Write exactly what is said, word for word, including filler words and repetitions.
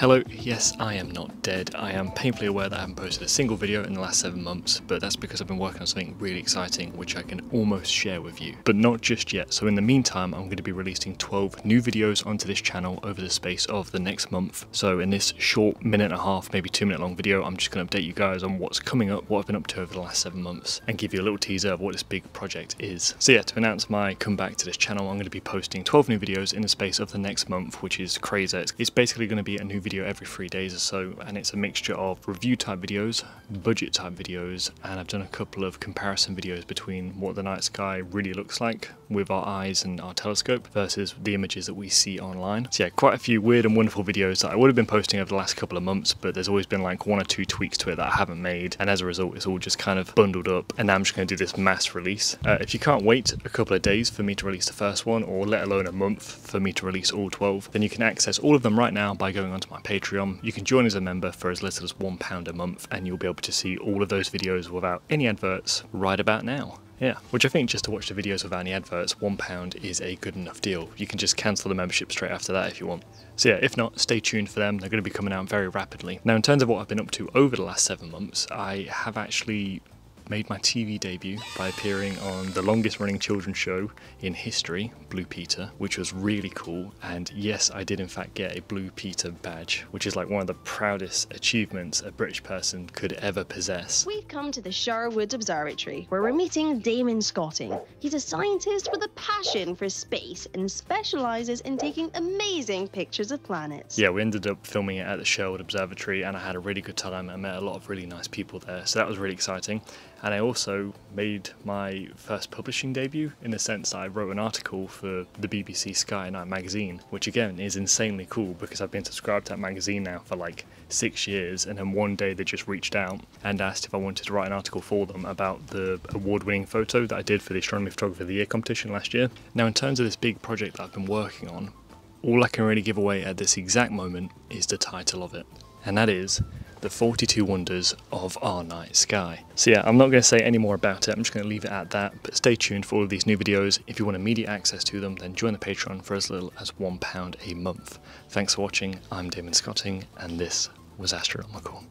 Hello, yes, I am not dead. I am painfully aware that I haven't posted a single video in the last seven months, but that's because I've been working on something really exciting, which I can almost share with you, but not just yet. So in the meantime, I'm going to be releasing twelve new videos onto this channel over the space of the next month. So in this short minute and a half, maybe two minute long video, I'm just going to update you guys on what's coming up, what I've been up to over the last seven months, and give you a little teaser of what this big project is. So yeah, to announce my comeback to this channel, I'm going to be posting twelve new videos in the space of the next month, which is crazy. It's basically going to be a new video every three days or so, and it's a mixture of review type videos, budget type videos, and I've done a couple of comparison videos between what the night sky really looks like with our eyes and our telescope versus the images that we see online. So yeah, quite a few weird and wonderful videos that I would have been posting over the last couple of months, but there's always been like one or two tweaks to it that I haven't made, and as a result it's all just kind of bundled up, and now I'm just going to do this mass release. Uh, if you can't wait a couple of days for me to release the first one, or let alone a month for me to release all twelve, then you can access all of them right now by going onto my Patreon. You can join as a member for as little as one pound a month, and you'll be able to see all of those videos without any adverts right about now. Yeah, which I think just to watch the videos without any adverts, one pound is a good enough deal. You can just cancel the membership straight after that if you want. So yeah, if not, stay tuned for them. They're going to be coming out very rapidly. Now, in terms of what I've been up to over the last seven months, I have actually made my T V debut by appearing on the longest running children's show in history, Blue Peter, which was really cool. And yes, I did in fact get a Blue Peter badge, which is like one of the proudest achievements a British person could ever possess. We've come to the Sherwood Observatory, where we're meeting Damon Scotting. He's a scientist with a passion for space and specialises in taking amazing pictures of planets. Yeah, we ended up filming it at the Sherwood Observatory, and I had a really good time. I met a lot of really nice people there, so that was really exciting. And I also made my first publishing debut, in the sense that I wrote an article for the B B C Sky at Night magazine, which again is insanely cool because I've been subscribed to that magazine now for like six years, and then one day they just reached out and asked if I wanted to write an article for them about the award-winning photo that I did for the Astronomy Photographer of the Year competition last year. Now, in terms of this big project that I've been working on, all I can really give away at this exact moment is the title of it, and that is The forty-two Wonders of Our Night Sky. So yeah, I'm not going to say any more about it. I'm just going to leave it at that, but stay tuned for all of these new videos. If you want immediate access to them, then join the Patreon for as little as one pound a month. Thanks for watching. I'm Damon Scotting, and this was Astronomical.